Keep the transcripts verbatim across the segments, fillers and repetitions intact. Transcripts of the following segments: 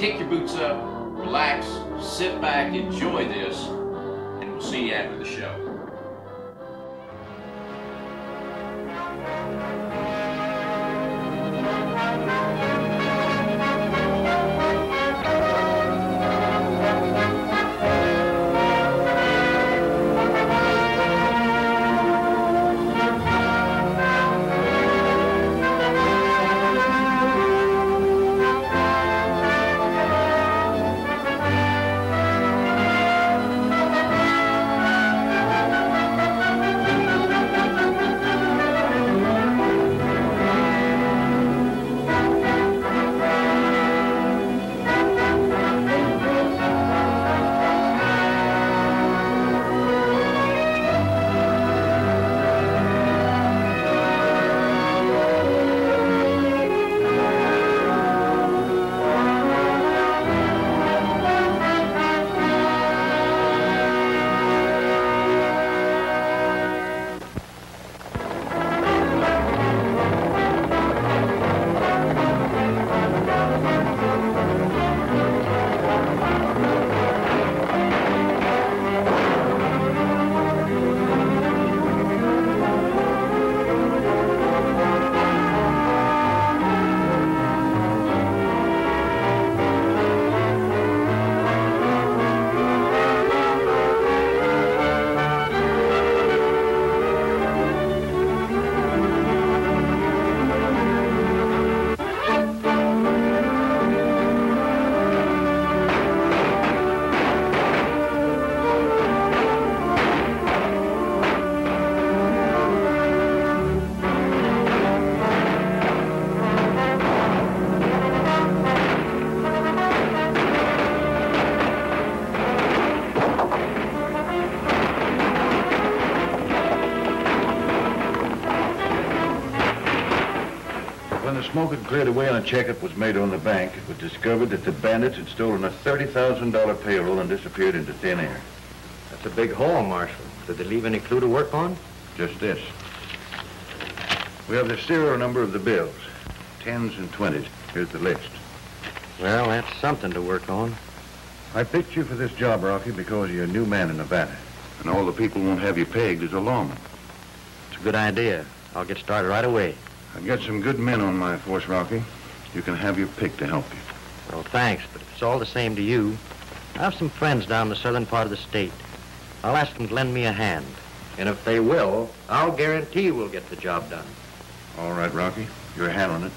kick your boots up, relax, sit back, enjoy this, and we'll see you after the show. Smoke had cleared away and a checkup was made on the bank. It was discovered that the bandits had stolen a thirty thousand dollar payroll and disappeared into thin air. That's a big haul, Marshal. Did they leave any clue to work on? Just this. We have the serial number of the bills, tens and twenties. Here's the list. Well, that's something to work on. I picked you for this job, Rocky, because you're a new man in Nevada. And all the people won't have you pegged as a lawman. It's a good idea. I'll get started right away. I've got some good men on my force, Rocky. You can have your pick to help you. Well, thanks, but if it's all the same to you, I have some friends down the southern part of the state. I'll ask them to lend me a hand. And if they will, I'll guarantee we'll get the job done. All right, Rocky. You're handling it.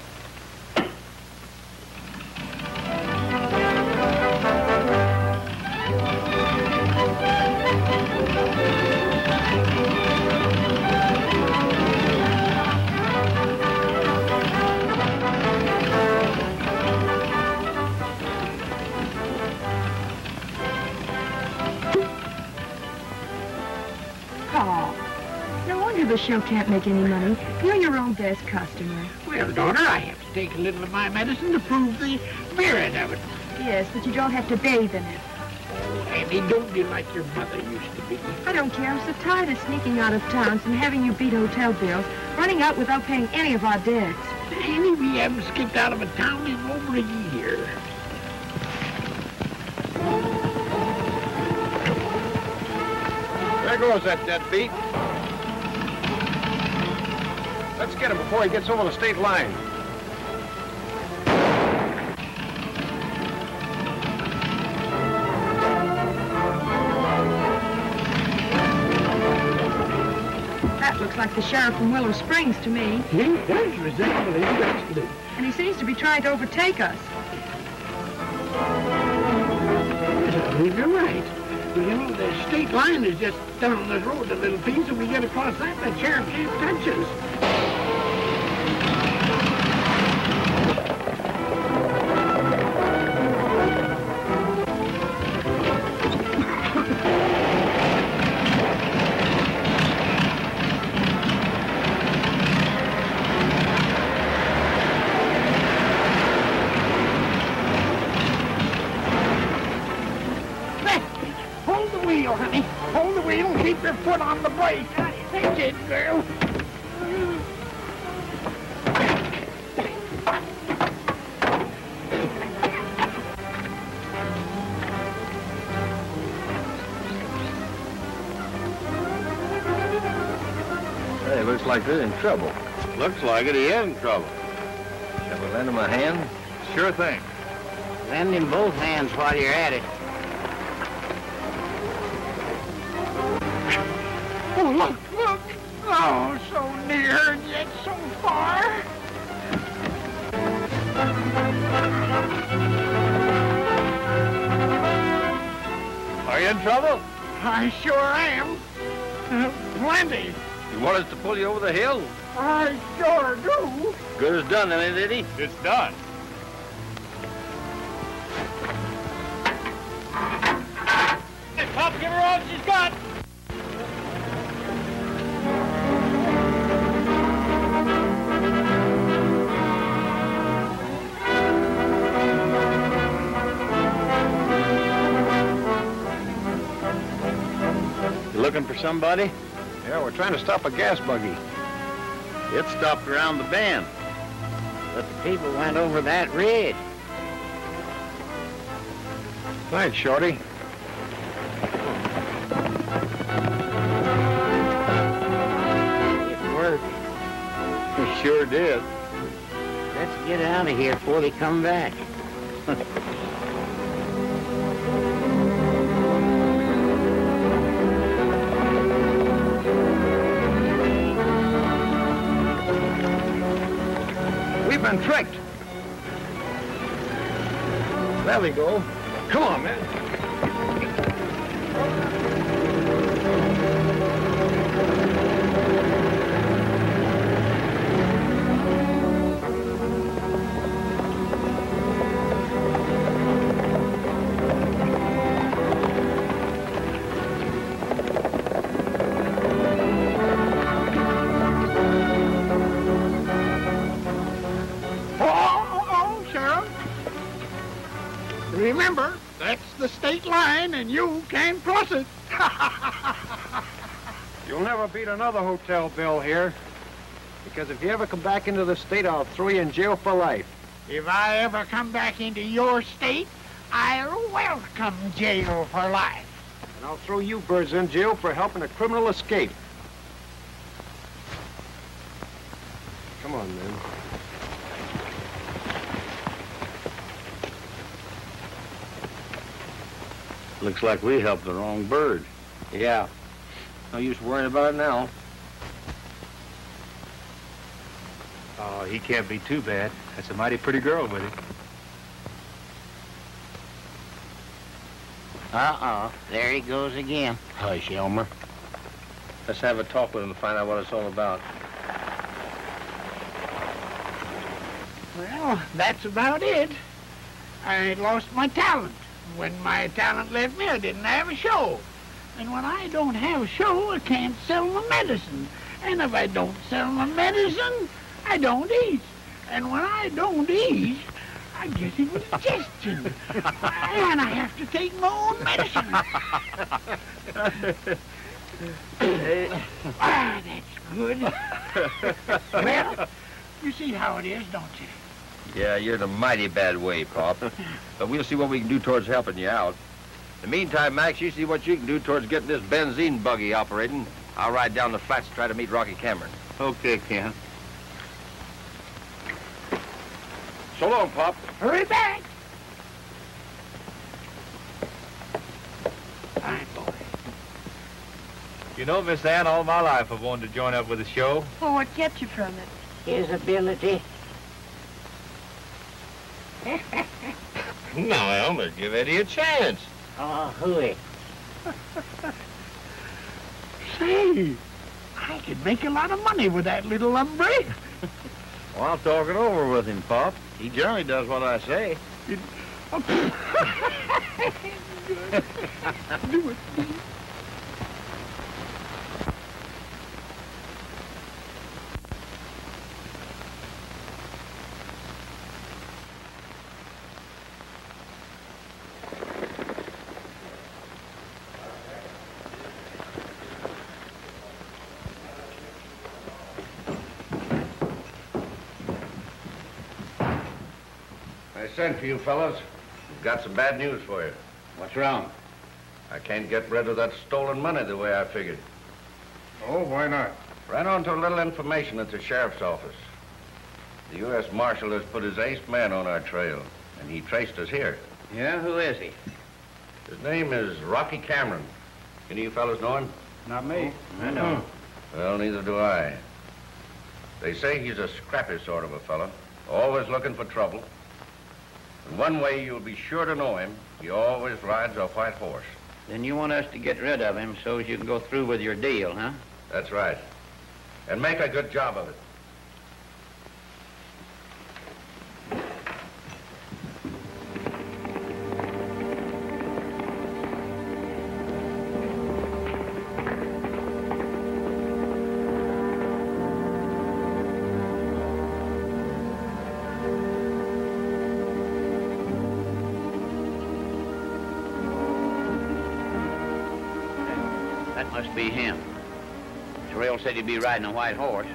The show can't make any money. You're your own best customer. Well, daughter, I have to take a little of my medicine to prove the merit of it. Yes, but you don't have to bathe in it. Oh, Annie, don't be like your mother used to be. I don't care. I'm so tired of sneaking out of towns and having you beat hotel bills, running out without paying any of our debts. Annie, we haven't skipped out of a town in over a year. There goes that deadbeat. Let's get him before he gets over the state line. That looks like the sheriff from Willow Springs to me. He does resemble him. And he seems to be trying to overtake us. I believe you're right. You know, the state line is just down the road a little piece, and we get across that, the sheriff can't touch us. like they're in trouble. Looks like it, he is in trouble. Shall we lend him a hand? Sure thing. Lend him both hands while you're at it. Oh, look, look. Oh, so near and yet so far. Are you in trouble? I sure am. Uh, plenty. You want us to pull you over the hill? I sure do. Good as done, ain't it, Eddie? It's done. Hey, Pop, give her all she's got. Looking for somebody? Yeah, we're trying to stop a gas buggy. It stopped around the bend. But the people went over that ridge. Thanks, Shorty. It worked. It sure did. Let's get out of here before they come back. Been tricked. There we go. Come on, man. Remember, that's the state line, and you can't cross it. You'll never beat another hotel bill here, because if you ever come back into the state, I'll throw you in jail for life. If I ever come back into your state, I'll welcome jail for life. And I'll throw you birds in jail for helping a criminal escape. Come on, man. Looks like we helped the wrong bird. Yeah. No use worrying about it now. Oh, he can't be too bad. That's a mighty pretty girl with him. Uh-uh. There he goes again. Hush, Elmer. Let's have a talk with him and find out what it's all about. Well, that's about it. I lost my talent. When my talent left me, I didn't have a show. And when I don't have a show, I can't sell my medicine. And if I don't sell my medicine, I don't eat. And when I don't eat, I get indigestion. And I have to take my own medicine. Ah, that's good. Well, you see how it is, don't you? Yeah, you're in a mighty bad way, Pop. But we'll see what we can do towards helping you out. In the meantime, Max, you see what you can do towards getting this benzene buggy operating. I'll ride down the flats to try to meet Rocky Cameron. Okay, Ken. So long, Pop. Hurry back! Fine, boy. You know, Miss Ann, all my life I've wanted to join up with the show. Well, what kept you from it? His ability. Now, Elmer, give Eddie a chance. Oh, hooey. Say, I could make a lot of money with that little hombre. Well, I'll talk it over with him, Pop. He generally does what I say. It, oh, Do it. Sent for you fellas. We've got some bad news for you. What's wrong? I can't get rid of that stolen money the way I figured. Oh, why not? Ran onto a little information at the sheriff's office. The U S Marshal has put his ace man on our trail, and he traced us here. Yeah, who is he? His name is Rocky Cameron. Any of you fellas know him? Not me. Oh, I know. Well, neither do I. They say he's a scrappy sort of a fellow, always looking for trouble. And one way you'll be sure to know him, he always rides a white horse. Then you want us to get rid of him so as you can go through with your deal, huh? That's right. And make a good job of it. Must be him. Sorrell said he'd be riding a white horse.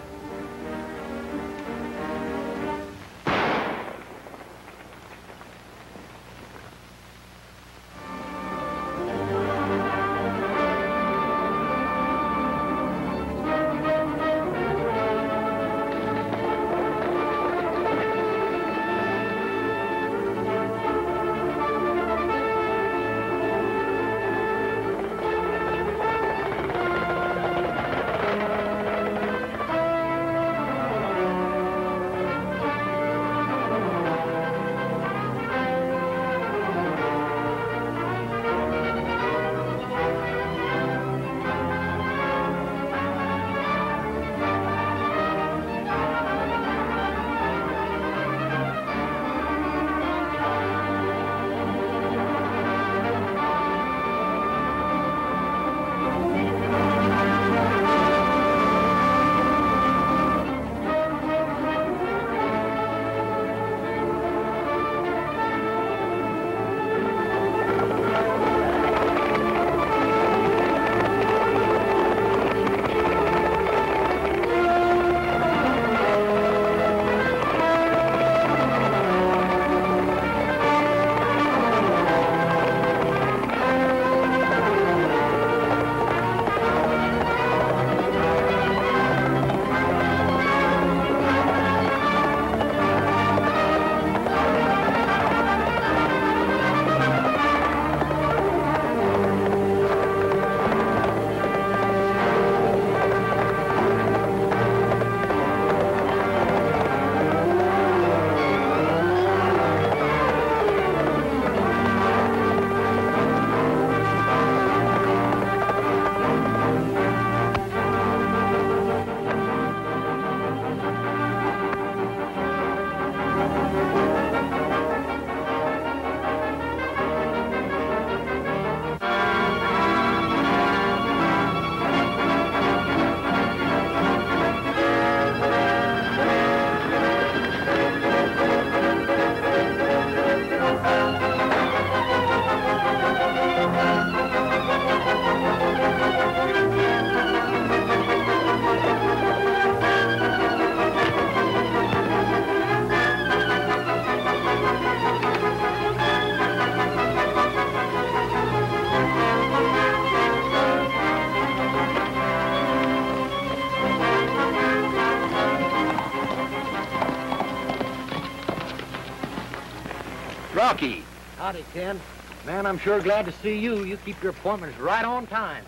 Rocky. Howdy, Ken. Man, I'm sure glad to see you. You keep your appointments right on time.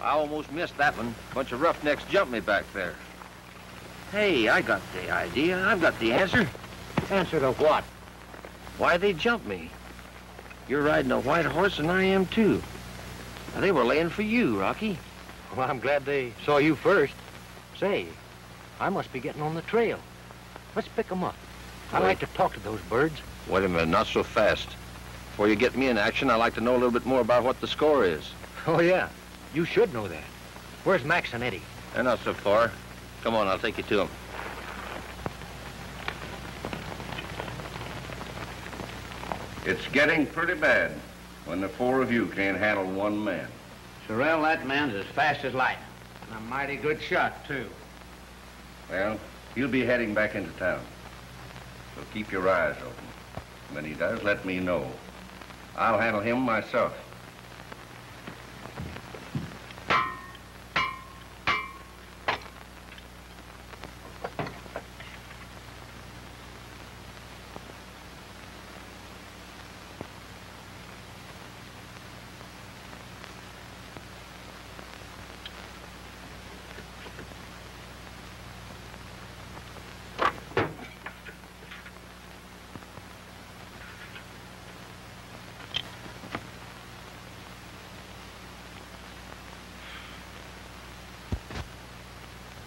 I almost missed that one. Bunch of roughnecks jumped me back there. Hey, I got the idea. I've got the answer. Answer to what? Why they jumped me. You're riding a white horse and I am too. Now, they were laying for you, Rocky. Well, I'm glad they saw you first. Say, I must be getting on the trail. Let's pick them up. I'd like to talk to those birds. Wait a minute, not so fast. Before you get me in action, I'd like to know a little bit more about what the score is. Oh, yeah. You should know that. Where's Max and Eddie? They're not so far. Come on, I'll take you to them. It's getting pretty bad when the four of you can't handle one man. Sorrell, that man's as fast as lightning. And a mighty good shot, too. Well, he'll be heading back into town. So keep your eyes open. When he does, let me know. I'll handle him myself.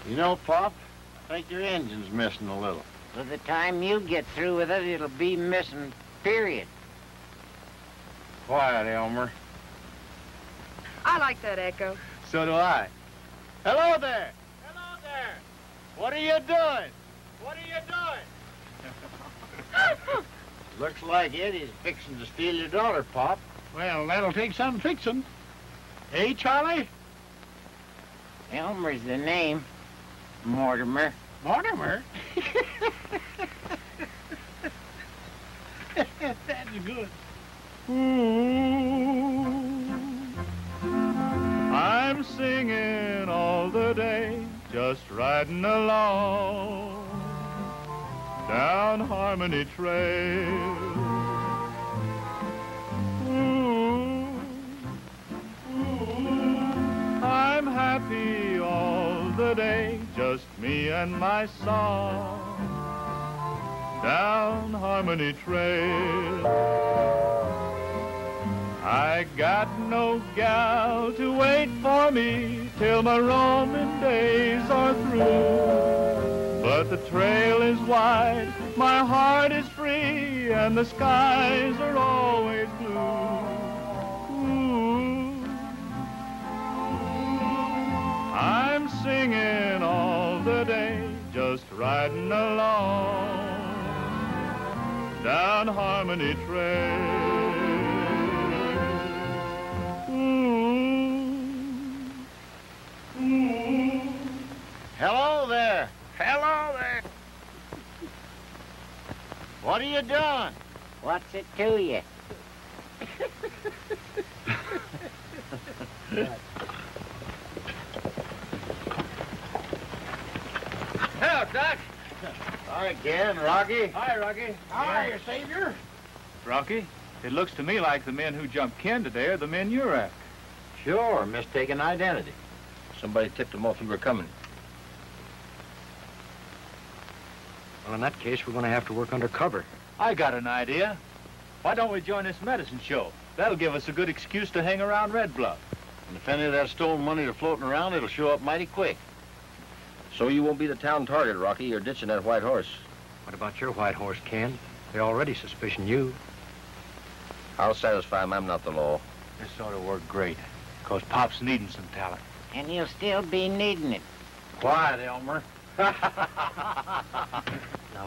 You know, Pop, I think your engine's missing a little. By the time you get through with it, it'll be missing, period. Quiet, Elmer. I like that echo. So do I. Hello there! Hello there! What are you doing? What are you doing? Looks like Eddie's fixing to steal your daughter, Pop. Well, that'll take some fixing. Hey, Charlie? Elmer's the name. Mortimer. Mortimer? That's good. Ooh, I'm singing all the day, just riding along down Harmony Trail. Ooh, ooh, I'm happy all the day, just me and my song, down Harmony Trail. I got no gal to wait for me till my roaming days are through. But the trail is wide, my heart is free, and the skies are always blue. Ooh, I'm singing all the day, just riding along down Harmony Trail. Ooh, ooh. Hello there. Hello there. What are you doing? What's it to you? Hello, Doc. Hi, Ken, Rocky. Hi, Rocky. How are you, Savior? Rocky, it looks to me like the men who jumped Ken today are the men you're after. Sure, mistaken identity. Somebody tipped them off you were coming. Well, in that case, we're going to have to work undercover. I got an idea. Why don't we join this medicine show? That'll give us a good excuse to hang around Red Bluff. And if any of that stolen money is floating around, it'll show up mighty quick. So you won't be the town target, Rocky. You're ditching that white horse. What about your white horse, Ken? They're already suspicion you. I'll satisfy them. I'm not the law. This ought to work great, because Pop's needing some talent. And you'll still be needing it. Quiet, Elmer. Now,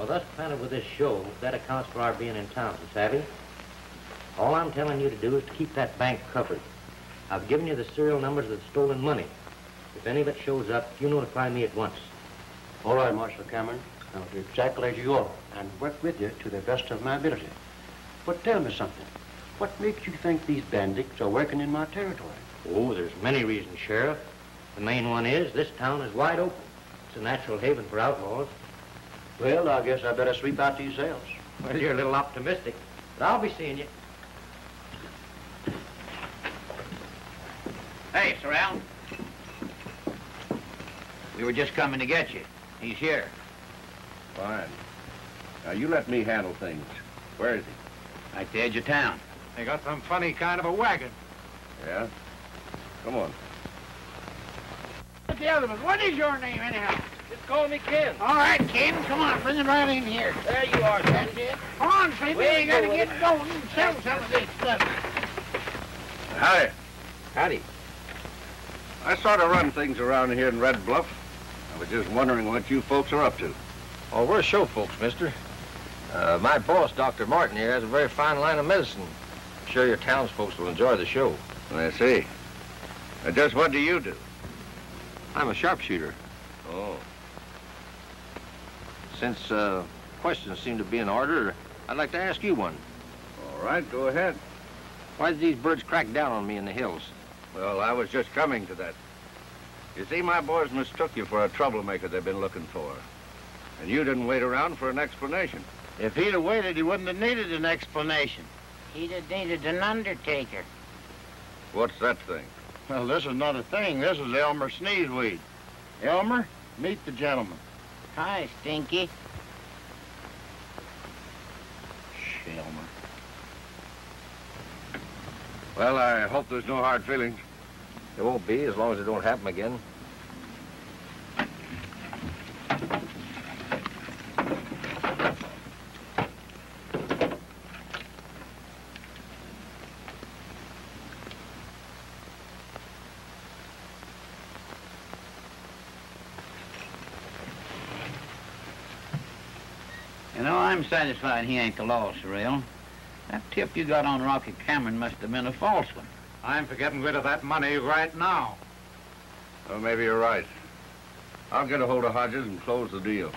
with us planted with this show, that accounts for our being in town, savvy? All I'm telling you to do is to keep that bank covered. I've given you the serial numbers of the stolen money. If any of it shows up, you notify me at once. All right, Marshal Cameron. I'll do exactly as you are and work with you to the best of my ability. But tell me something. What makes you think these bandits are working in my territory? Oh, there's many reasons, Sheriff. The main one is this town is wide open. It's a natural haven for outlaws. Well, I guess I better sweep out these sales. Well, you're a little optimistic, but I'll be seeing you. Hey, Sorrell. We were just coming to get you. He's here. Fine. Now, you let me handle things. Where is he? Right at the edge of town. They got some funny kind of a wagon. Yeah? Come on. The other one. What is your name, anyhow? Just call me Ken. All right, Ken. Come on, bring it right in here. There you are, Ken. Come on, Sleepy. We gotta get going and sell some of this stuff. Howdy. Howdy. I sort of run things around here in Red Bluff. I was just wondering what you folks are up to. Oh, we're show folks, mister. Uh, my boss, Doctor Martin, here has a very fine line of medicine. I'm sure your townsfolks will enjoy the show. I see. Now, just what do you do? I'm a sharpshooter. Oh. Since uh, questions seem to be in order, I'd like to ask you one. All right, go ahead. Why did these birds crack down on me in the hills? Well, I was just coming to that. You see, my boys mistook you for a troublemaker they've been looking for. And you didn't wait around for an explanation. If he'd have waited, he wouldn't have needed an explanation. He'd have needed an undertaker. What's that thing? Well, this is not a thing. This is Elmer Sneezeweed. Elmer, meet the gentleman. Hi, Stinky. Shh, Elmer. Well, I hope there's no hard feelings. There won't be, as long as it don't happen again. I'm satisfied he ain't the law, Sorrell. That tip you got on Rocky Cameron must have been a false one. I'm for getting rid of that money right now. Well, maybe you're right. I'll get a hold of Hodges and close the deal.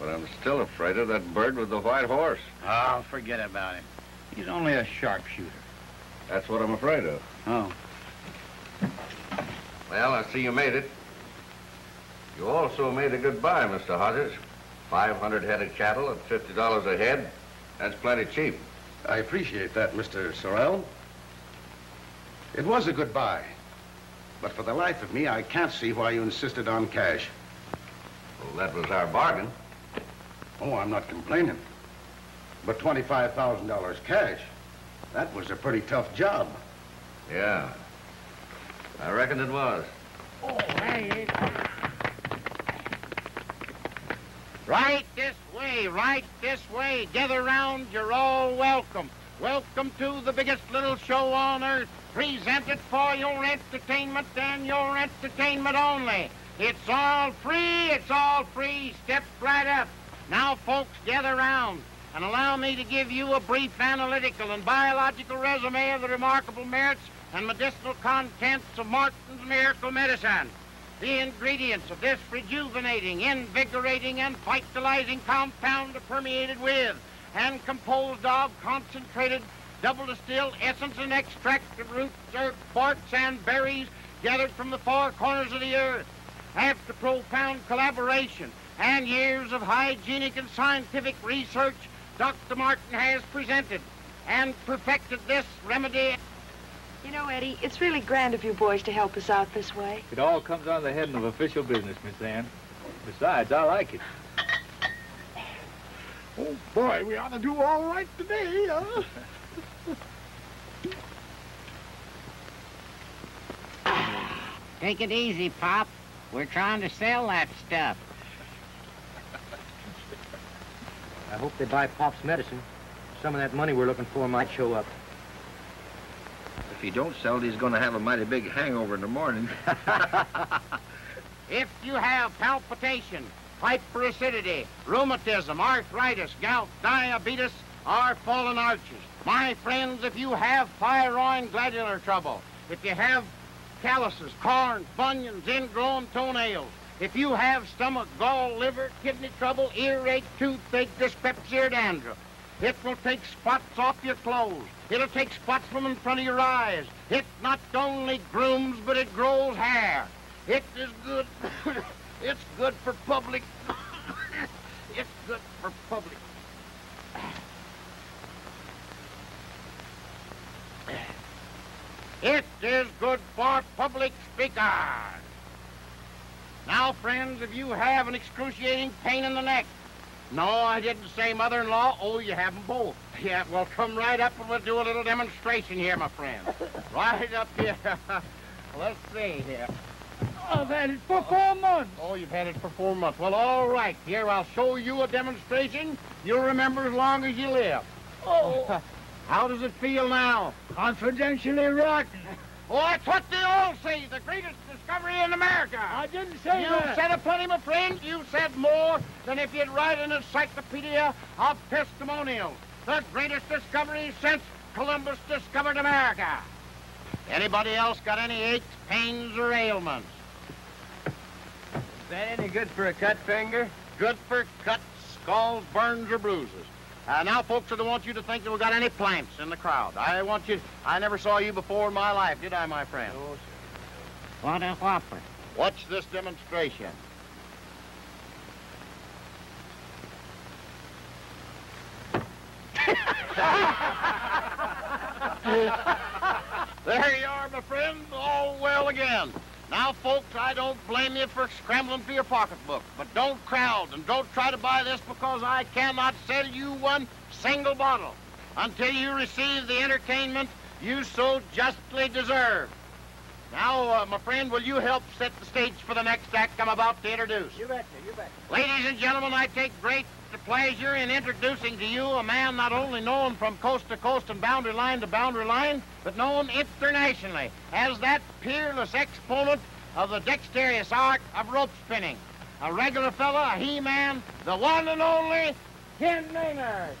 But I'm still afraid of that bird with the white horse. Oh, forget about him. He's only a sharpshooter. That's what I'm afraid of. Oh. Well, I see you made it. You also made a good buy, Mister Hodges. five hundred head of cattle at fifty dollars a head. That's plenty cheap. I appreciate that, Mister Sorrell. It was a good buy. But for the life of me, I can't see why you insisted on cash. Well, that was our bargain. Oh, I'm not complaining. But twenty-five thousand dollars cash, that was a pretty tough job. Yeah. I reckon it was. Oh, hey. Right this way, right this way. Gather round, you're all welcome. Welcome to the biggest little show on earth. Presented for your entertainment and your entertainment only. It's all free, it's all free. Step right up. Now, folks, gather round and allow me to give you a brief analytical and biological resume of the remarkable merits and medicinal contents of Martin's Miracle Medicine. The ingredients of this rejuvenating, invigorating, and vitalizing compound are permeated with and composed of concentrated, double-distilled essence and extract of roots, earth, quartz, and berries gathered from the four corners of the earth. After profound collaboration and years of hygienic and scientific research, Doctor Martin has presented and perfected this remedy. You know, Eddie, it's really grand of you boys to help us out this way. It all comes under the heading of official business, Miss Ann. Besides, I like it. Oh, boy, we ought to do all right today, huh? Take it easy, Pop. We're trying to sell that stuff. I hope they buy Pop's medicine. Some of that money we're looking for might show up. If he don't sell it, he's going to have a mighty big hangover in the morning. If you have palpitation, hyperacidity, rheumatism, arthritis, gout, diabetes, or fallen arches, my friends, if you have thyroid glandular trouble, if you have calluses, corns, bunions, ingrown toenails, if you have stomach, gall, liver, kidney trouble, earache, toothache, dyspepsia, or dandruff, it will take spots off your clothes. It'll take spots from in front of your eyes. It not only grooms, but it grows hair. It is good. It's good for public. It's good for public. It is good for public speakers. Now, friends, if you have an excruciating pain in the neck. No, I didn't say mother-in-law. Oh, you have them both. Yeah, well, come right up and we'll do a little demonstration here, my friend. Right up here. Let's see here. Oh, I've had it for four months. Oh, you've had it for four months. Well, all right. Here, I'll show you a demonstration. You'll remember as long as you live. Oh. How does it feel now? Confidentially rotten. Oh, that's what they all say. The greatest discovery in America. I didn't say you that. You said a plenty, my friend. You said more than if you'd write an encyclopedia of testimonials. The greatest discovery since Columbus discovered America. Anybody else got any aches, pains, or ailments? Is that any good for a cut finger? Good for cuts, scalds, burns, or bruises. Uh, now, folks, I don't want you to think that we've got any plants in the crowd. I want you... I never saw you before in my life, did I, my friend? Oh, sir. What a whopper. Watch this demonstration. There you are, my friend. All well again. Now, folks, I don't blame you for scrambling for your pocketbook, but don't crowd and don't try to buy this because I cannot sell you one single bottle until you receive the entertainment you so justly deserve. Now, uh, my friend, will you help set the stage for the next act I'm about to introduce? You betcha, you betcha. Ladies and gentlemen, I take great pleasure in introducing to you a man not only known from coast to coast and boundary line to boundary line, but known internationally as that peerless exponent of the dexterous art of rope spinning. a regular fella, a he-man, the one and only Ken Maynard.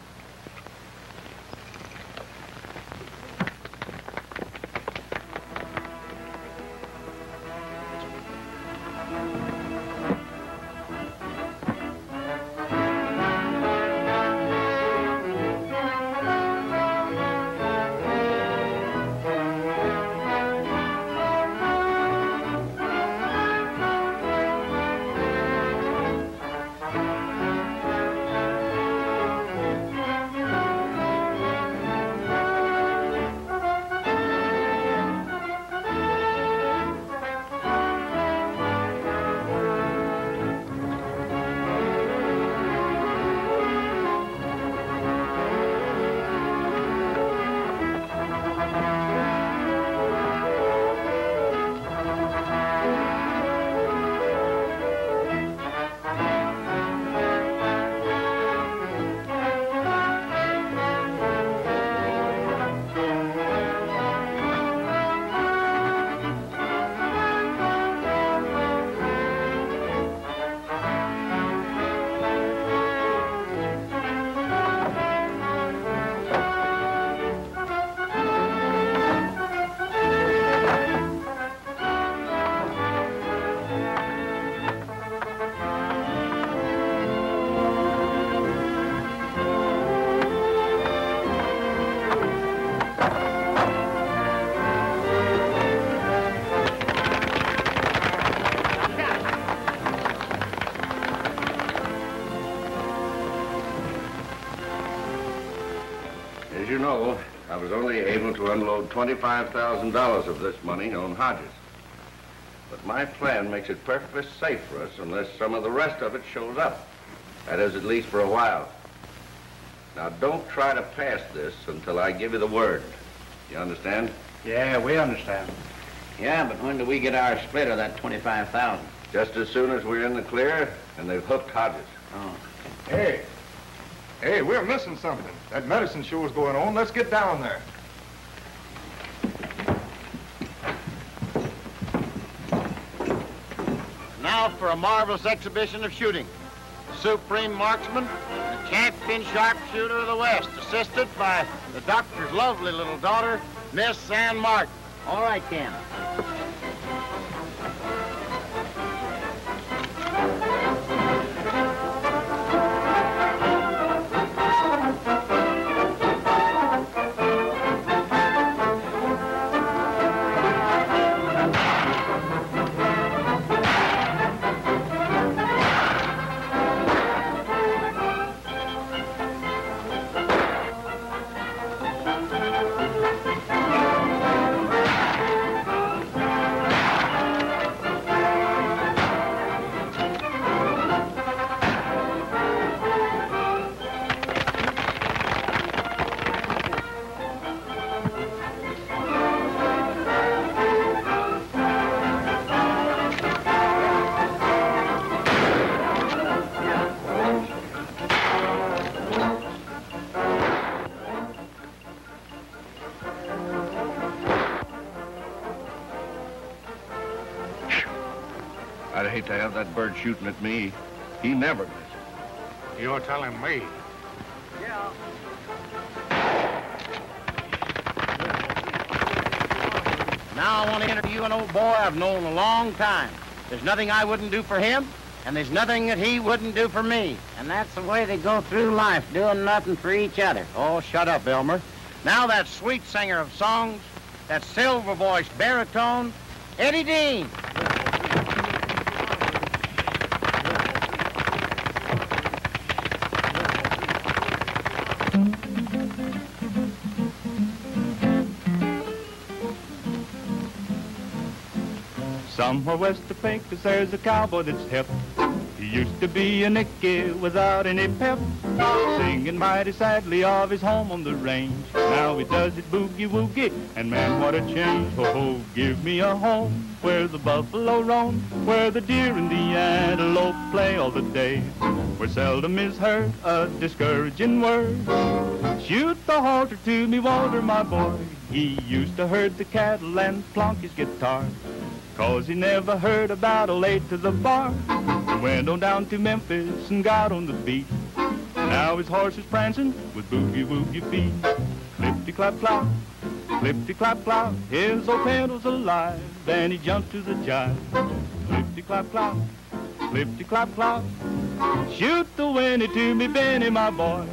I was only able to unload twenty-five thousand dollars of this money on Hodges. But my plan makes it perfectly safe for us unless some of the rest of it shows up. That is, at least for a while. Now, don't try to pass this until I give you the word. You understand? Yeah, we understand. Yeah, but when do we get our split of that twenty-five thousand dollars? Just as soon as we're in the clear and they've hooked Hodges. Oh. Hey. Hey, we're missing something. That medicine show's going on. Let's get down there. Now for a marvelous exhibition of shooting. The supreme marksman, the champion sharpshooter of the West, assisted by the doctor's lovely little daughter, Miss San Martin. All right, Ken. To have that bird shooting at me. He never misses. You're telling me. Yeah. Now I want to interview an old boy I've known a long time. There's nothing I wouldn't do for him, and there's nothing that he wouldn't do for me. And that's the way they go through life, doing nothing for each other. Oh, shut up, Elmer. Now that sweet singer of songs, that silver-voiced baritone, Eddie Dean. Somewhere west of Pincus, there's a cowboy that's hip. He used to be a nicky without any pep, singing mighty sadly of his home on the range. Now he does it boogie-woogie, and man, what a change. Ho-ho, give me a home where the buffalo roam, where the deer and the antelope play all the day, where seldom is heard a discouraging word. Shoot the halter to me, Walter, my boy. He used to herd the cattle and plonk his guitar, 'cause he never heard about a late to the bar. Went on down to Memphis and got on the beat. Now his horse is prancing with boogie-woogie feet. Clippity-clap-clop, clippity-clap-clop, his old pedal's alive, and he jumped to the jive. Clippity-clap-clop, clippity-clap-clop, shoot the whinny to me, Benny, my boy.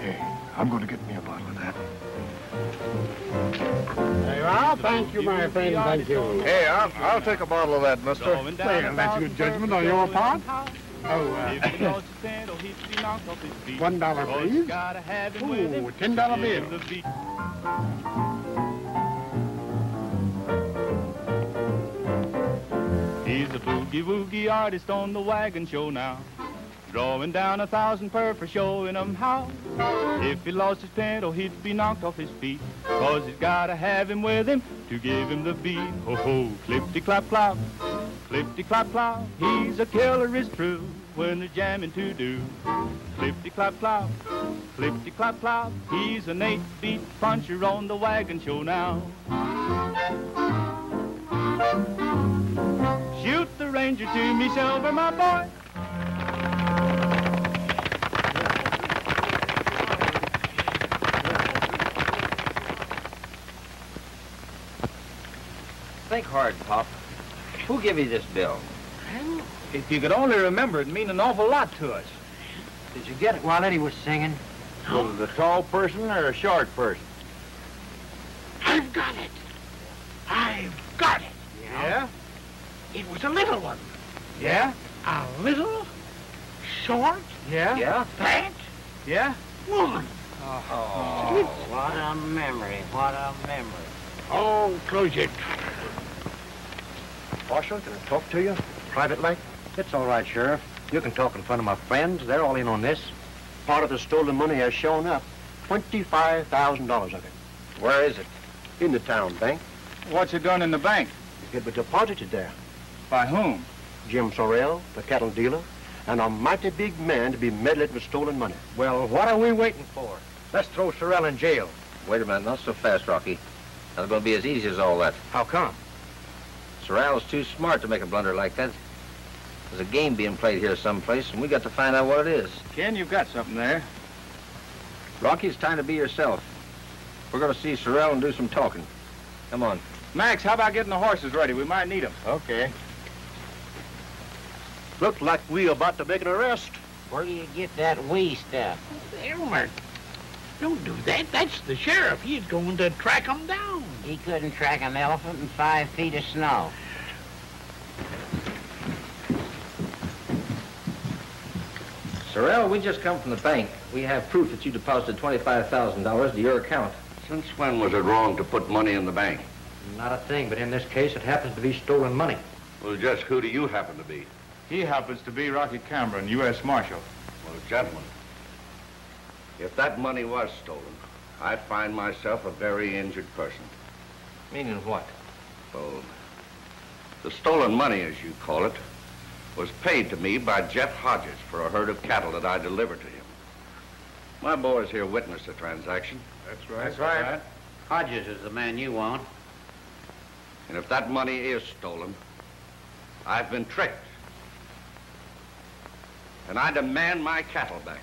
Hey, I'm going to get me a bottle of that. There you are. Thank you, my friend. Thank you. Hey, I'll, I'll take a bottle of that, mister. Well, that's good judgment on your part. Oh, uh, one dollar, please. Ooh, ten dollar bill. He's a boogie-woogie artist on the wagon show now. Drawing down a thousand per for showing him how. If he lost his pedal, he'd be knocked off his feet. Cause he's gotta have him with him to give him the beat. Ho ho, clip-de-clap-clop, clip-de-clap-clop. He's a killer, is true, when they're jamming to do. Clip-de-clap-clop, clip-de-clap-clop. He's an eight-beat puncher on the wagon show now. Shoot the ranger to me, Silver, my boy. Think hard, Pop. Who gave you this bill? Well, if you could only remember, it'd mean an awful lot to us. Did you get it while Eddie was singing? No. Was it a tall person or a short person? I've got it. I've got it. Yeah? It was a little one. Yeah? A little, short, yeah, yeah, fat, yeah, woman. Oh, oh, what a memory, what a memory. Oh, close it. Marshal, can I talk to you? Private like? It's all right, Sheriff. You can talk in front of my friends. They're all in on this. Part of the stolen money has shown up. twenty-five thousand dollars of it. Where is it? In the town bank. What's it done in the bank? It was deposited there. By whom? Jim Sorrell, the cattle dealer, and a mighty big man to be meddling with stolen money. Well, what are we waiting for? Let's throw Sorrell in jail. Wait a minute. Not so fast, Rocky. That's going to be as easy as all that. How come? Sorrell's too smart to make a blunder like that. There's a game being played here someplace, and we got to find out what it is. Ken, you've got something there. Rocky, it's time to be yourself. We're going to see Sorrell and do some talking. Come on. Max, how about getting the horses ready? We might need them. Okay. Looks like we about to make an arrest. Where do you get that wee stuff? Elmer, don't do that. That's the sheriff. He's going to track them down. He couldn't track an elephant in five feet of snow. Sorrell, we just come from the bank. We have proof that you deposited twenty-five thousand dollars to your account. Since when was it wrong to put money in the bank? Not a thing, but in this case, it happens to be stolen money. Well, just who do you happen to be? He happens to be Rocky Cameron, U S Marshal. Well, gentlemen, if that money was stolen, I find myself a very injured person. Meaning what? Well, the stolen money, as you call it, was paid to me by Jeff Hodges for a herd of cattle that I delivered to him. My boys here witnessed the transaction. That's right. That's right. That's right. Hodges is the man you want. And if that money is stolen, I've been tricked. And I demand my cattle back.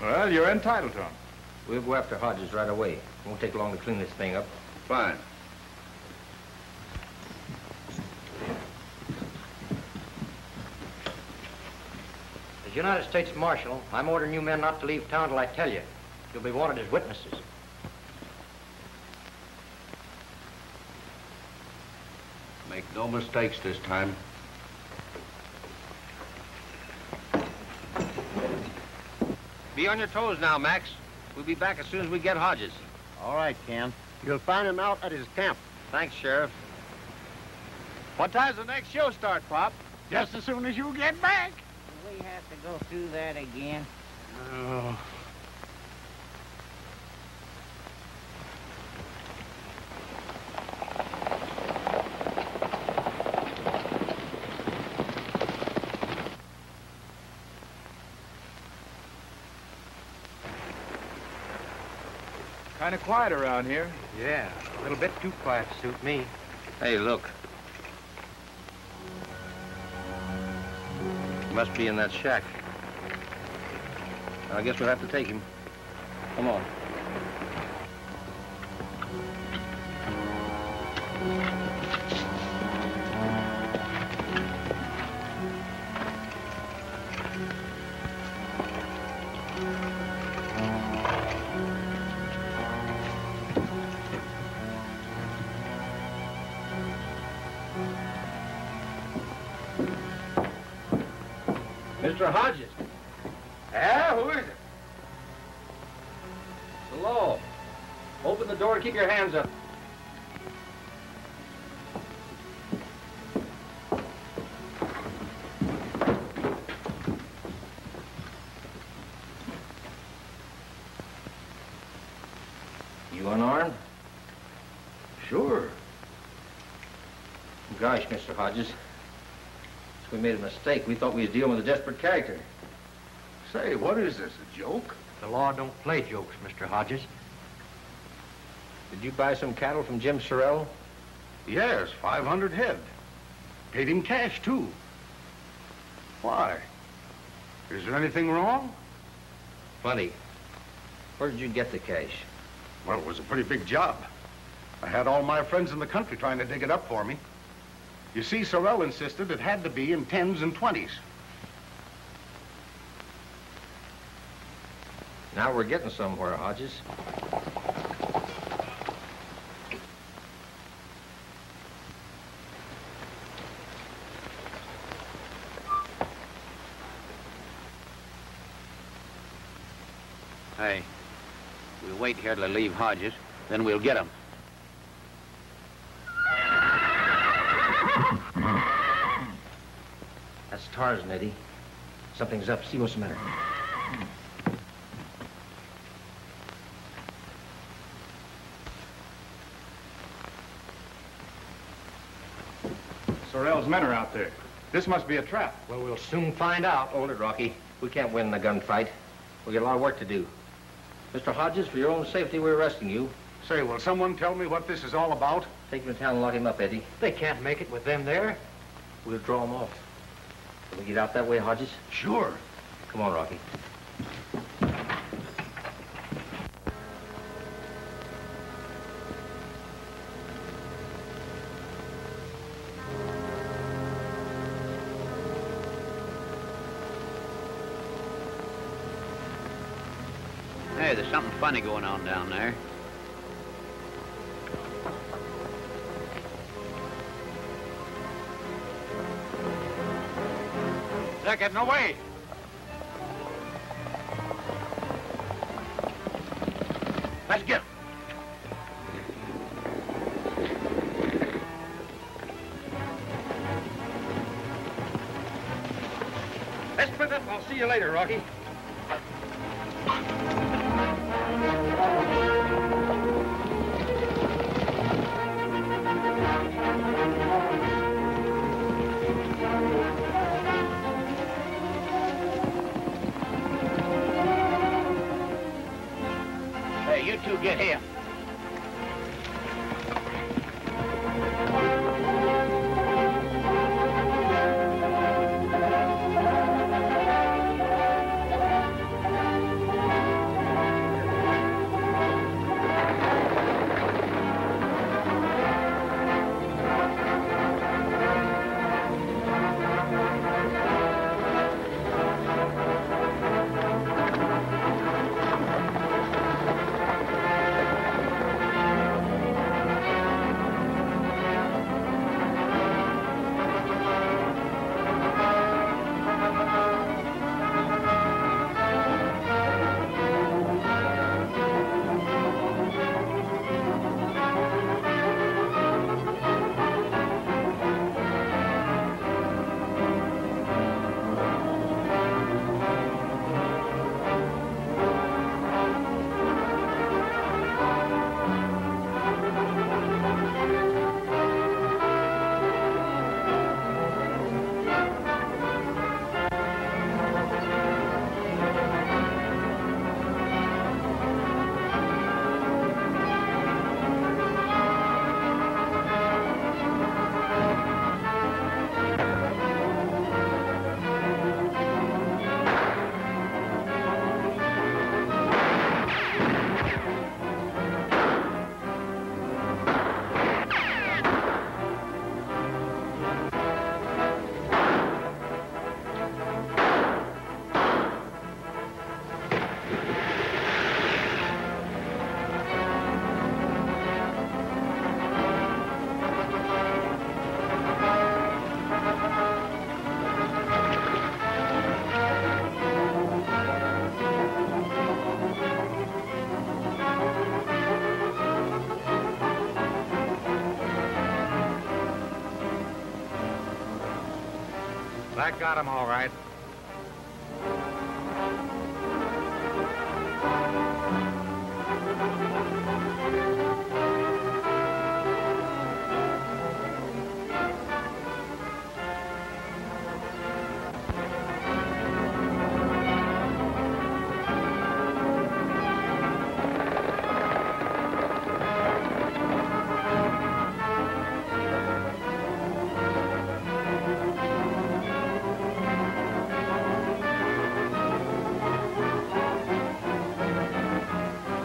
Well, you're entitled to them. We'll go after Hodges right away. It won't take long to clean this thing up. Fine. As United States Marshal, I'm ordering you men not to leave town till I tell you. You'll be wanted as witnesses. Make no mistakes this time. Be on your toes now, Max. We'll be back as soon as we get Hodges. All right, Ken. You'll find him out at his camp. Thanks, Sheriff. What time's the next show start, Pop? Just as soon as you get back. Do we have to go through that again? Oh. Kind of quiet around here. Yeah, a little bit too quiet to suit me. Hey, look. He must be in that shack. I guess we'll have to take him. Come on. Mister Hodges. Yeah, who is it? The law. Open the door and keep your hands up. You unarmed? Sure. Gosh, Mister Hodges. We made a mistake. We thought we was dealing with a desperate character. Say, what is this, a joke? The law don't play jokes, Mister Hodges. Did you buy some cattle from Jim Sorrell? Yes, five hundred head. Paid him cash, too. Why? Is there anything wrong? Plenty. Where did you get the cash? Well, it was a pretty big job. I had all my friends in the country trying to dig it up for me. You see, Sorrell insisted it had to be in tens and twenties. Now we're getting somewhere, Hodges. Hey, we'll wait here till I leave Hodges, then we'll get him. That's Tarzan, Eddie. Something's up. See what's the matter. Sorrell's men are out there. This must be a trap. Well, we'll soon find out. Hold it, Rocky. We can't win the gunfight. We got a lot of work to do. Mister Hodges, for your own safety, we're arresting you. Say, will someone tell me what this is all about? Take him to town and lock him up, Eddie. They can't make it with them there. We'll draw them off. Can we get out that way, Hodges? Sure. Come on, Rocky. Hey, there's something funny going on down there. They're getting away. Let's get 'em. Let's split up. I'll see you later, Rocky. Get here. That got him all right.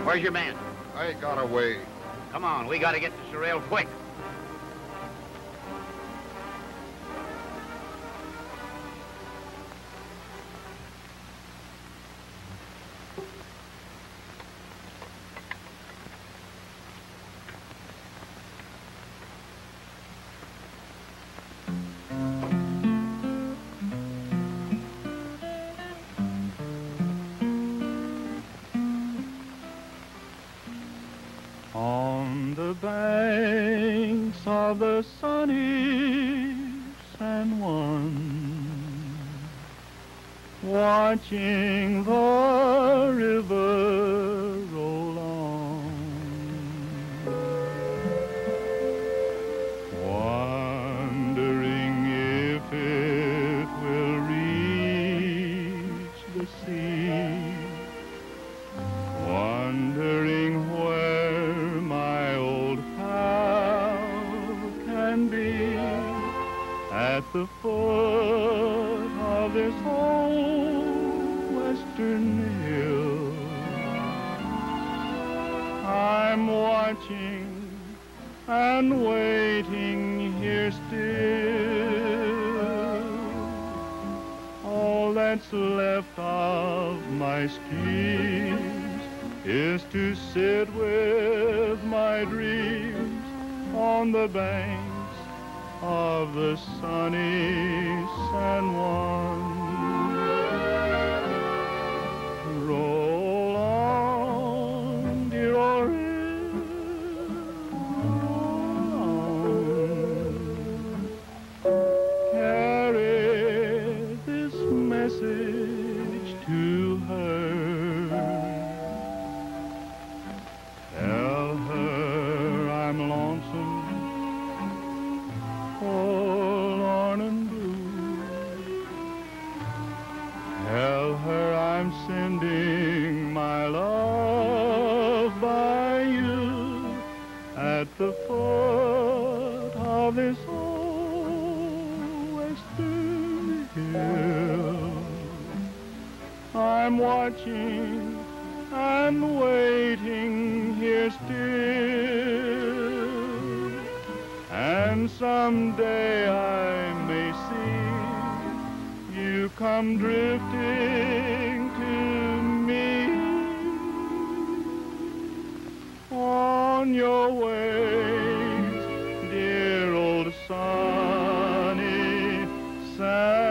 Where's your man? I got away. Come on, we gotta get to Sorrell quick. The sunny San Juan, watching the river roll on, wondering if it will reach the sea, wondering where my old house be at the foot of this old western hill. I'm watching and waiting here still. All that's left of my schemes is to sit with my dreams on the bank of the sunny San Juan. Roll on, dear old river, roll on. Carry this message to her. Tell her I'm lonesome, forlorn and blue. Tell her I'm sending my love by you at the foot of this old western hill. I'm watching and waiting here still. And someday I may see you come drifting to me on your ways, dear old sunny San.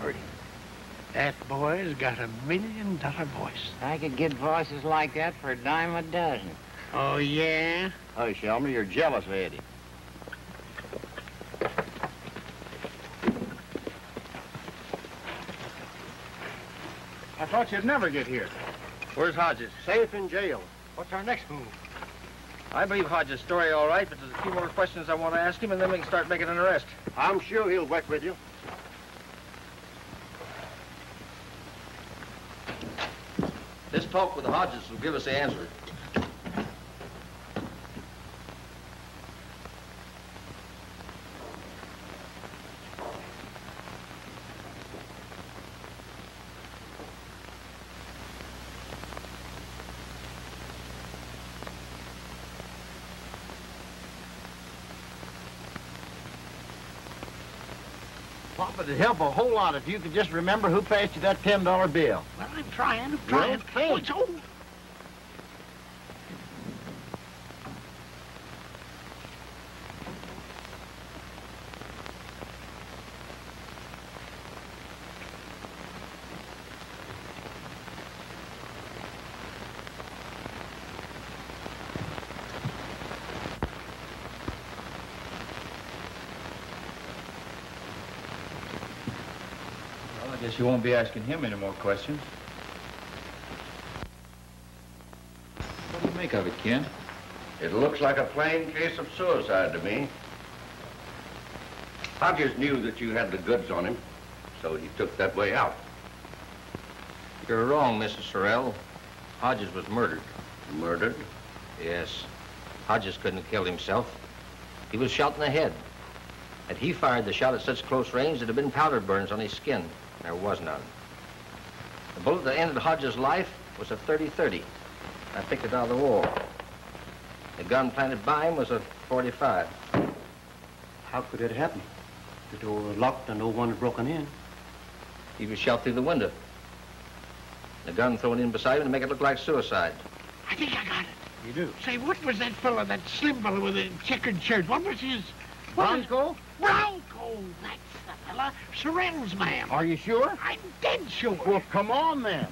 Pretty. That boy's got a million dollar voice. I could get voices like that for a dime a dozen. Oh, yeah? Hush, Elmer, you're jealous of Eddie. I thought you'd never get here. Where's Hodges? Safe in jail. What's our next move? I believe Hodges' story all right, but there's a few more questions I want to ask him, and then we can start making an arrest. I'm sure he'll work with you. This talk with Hodges will give us the answer. Pop, it'd help a whole lot if you could just remember who passed you that ten dollar bill. Well, I'm trying, I'm trying. Oh, it's old. I guess you won't be asking him any more questions. What do you make of it, Ken? It looks like a plain case of suicide to me. Hodges knew that you had the goods on him, so he took that way out. You're wrong, Missus Sorrell. Hodges was murdered. Murdered? Yes. Hodges couldn't have killed himself. He was shot in the head. And he fired the shot at such close range that there'd been powder burns on his skin. There was none. The bullet that ended Hodges' life was a thirty thirty. I picked it out of the wall. The gun planted by him was a forty-five. How could it happen? The door was locked and no one had broken in. He was shot through the window. The gun thrown in beside him to make it look like suicide. I think I got it. You do? Say, what was that fellow, that slim fellow with the checkered shirt? What was his... Bronco? Bronco, that's the fella. Sorrell's man. Are you sure? I'm dead sure. Well, come on, then.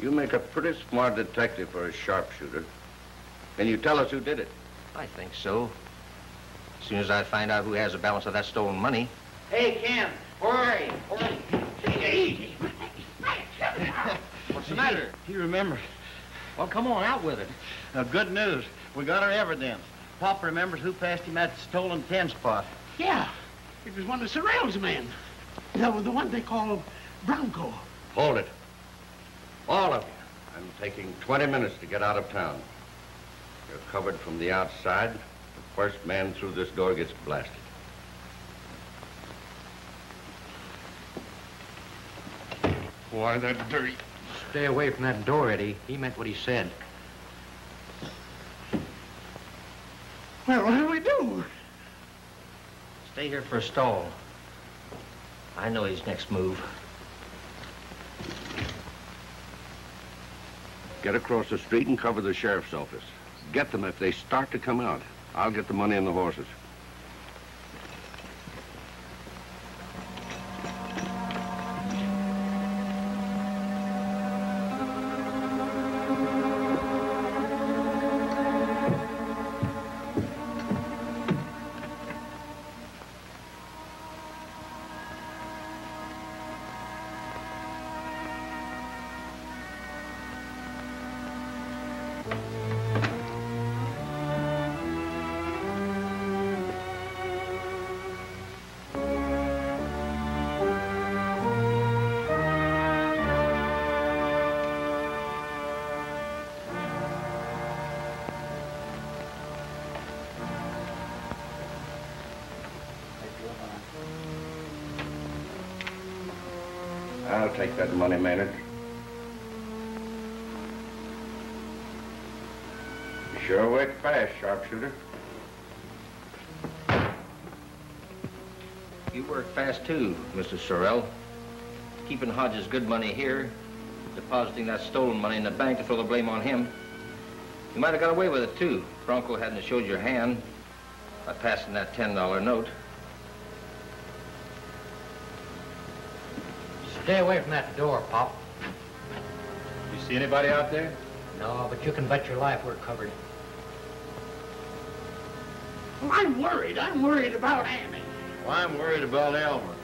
You make a pretty smart detective for a sharpshooter. Can you tell us who did it? I think so. As soon as I find out who has the balance of that stolen money. Hey, Ken, where are you? Where are you? Hey, what's the matter? He remembers. Well, come on, out with it. Now, good news. We got our evidence. Pop remembers who passed him at the stolen ten spot. Yeah, it was one of Sorrell's men. That was the one they call Bronco. Hold it. All of you. I'm taking twenty minutes to get out of town. You're covered from the outside. The first man through this door gets blasted. Why, that dirty... Stay away from that door, Eddie. He meant what he said. Well, what do we do? Stay here for a stall. I know his next move. Get across the street and cover the sheriff's office. Get them if they start to come out. I'll get the money and the horses. I'll take that money, Maynard. You sure work fast, sharpshooter. You work fast, too, Mister Sorrell. Keeping Hodges' good money here, depositing that stolen money in the bank to throw the blame on him. You might have got away with it, too. Bronco hadn't showed your hand by passing that ten dollar note. Stay away from that door, Pop. You see anybody out there? No, but you can bet your life we're covered. Well, I'm worried. I'm worried about Andy. Well, I'm worried about Elmer.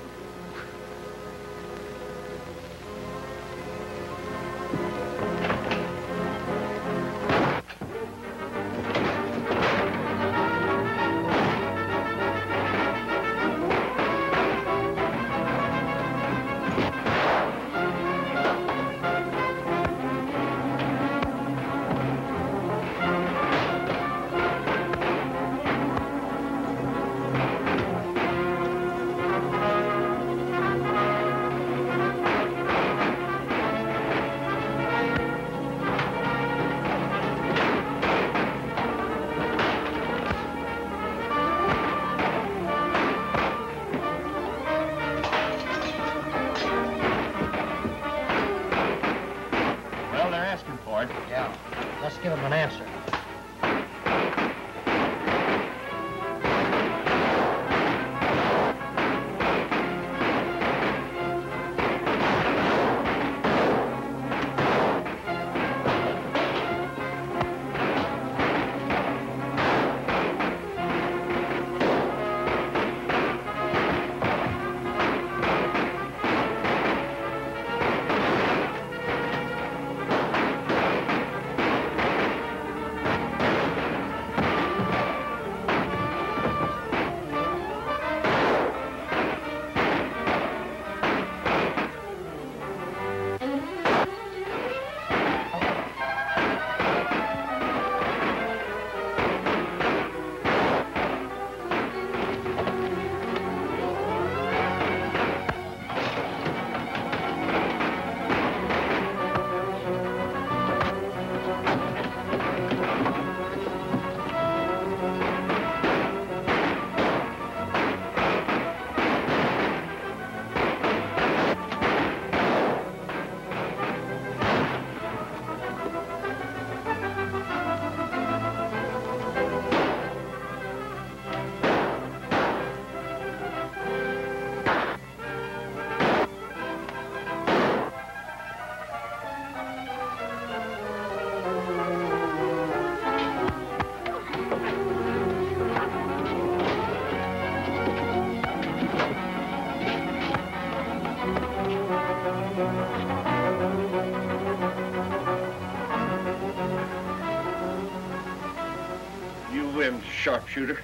sharpshooter.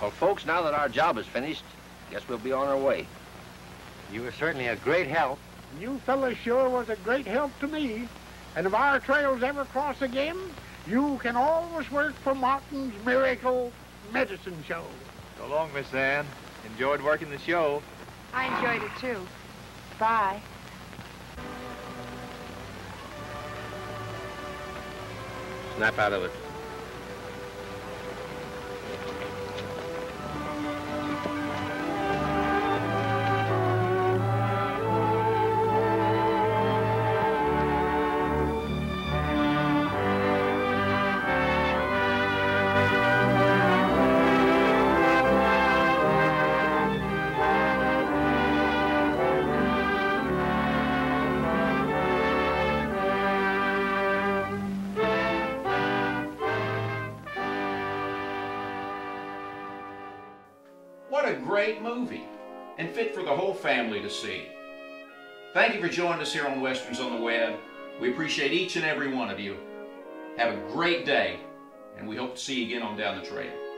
Well, folks, now that our job is finished, guess we'll be on our way. You were certainly a great help. You fellas sure was a great help to me. And if our trails ever cross again, you can always work for Martin's Miracle Medicine Show. So long, Miss Ann. Enjoyed working the show. I enjoyed it, too. Bye. Snap out of it. Great movie and fit for the whole family to see. Thank you for joining us here on Westerns on the Web. We appreciate each and every one of you. Have a great day, and we hope to see you again on Down the Trail.